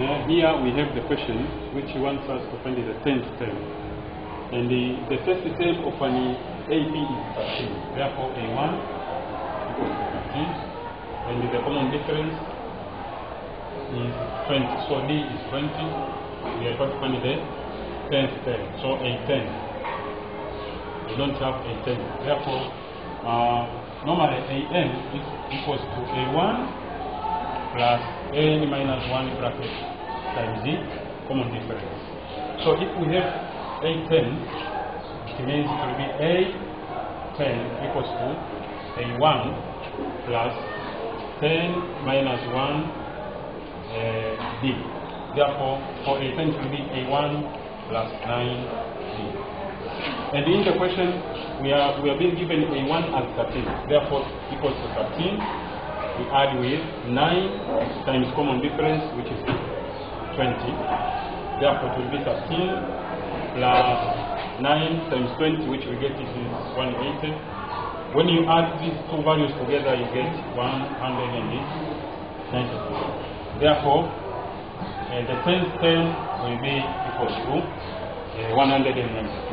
Yeah, here we have the question which he wants us to find is the 10th term. And the first term of an AB is 13. Therefore, A1 equals 15. And the common difference is 20. So D is 20. We are going to find the 10th term. So A10. We don't have A10. Therefore, normally AN is equals to A1 plus n minus 1 bracket times the common difference. So if we have A10, it means it will be A10 equals to A1 plus 10 minus 1 D. Therefore, for A10 it will be A1 plus 9 D. And in the question, we are being given A1 as 13, therefore equals to 13. We add with 9 times common difference, which is 20. Therefore, it will be 13 plus 9 times 20, which we get is 180. When you add these two values together, you get 190. Therefore, the 10th term will be equal to 190.